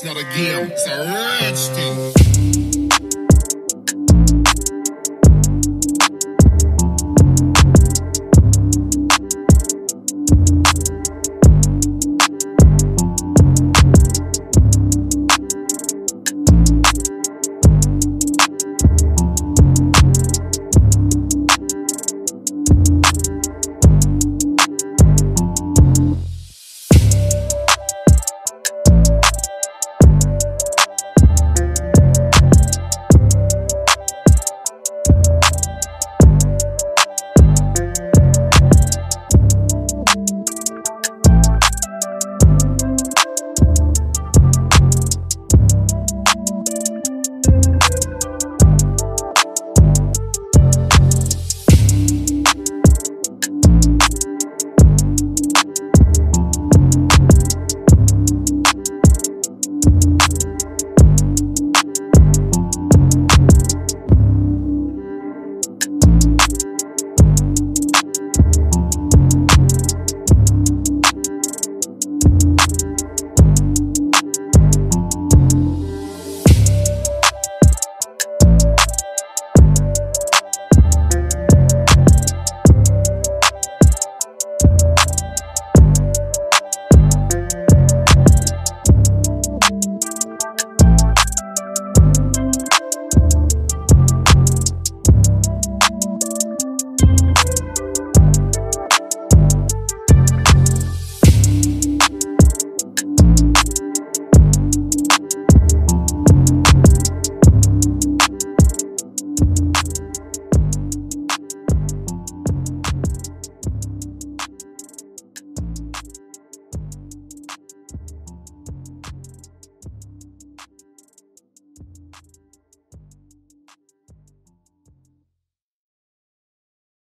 It's not a game, it's a rage thing.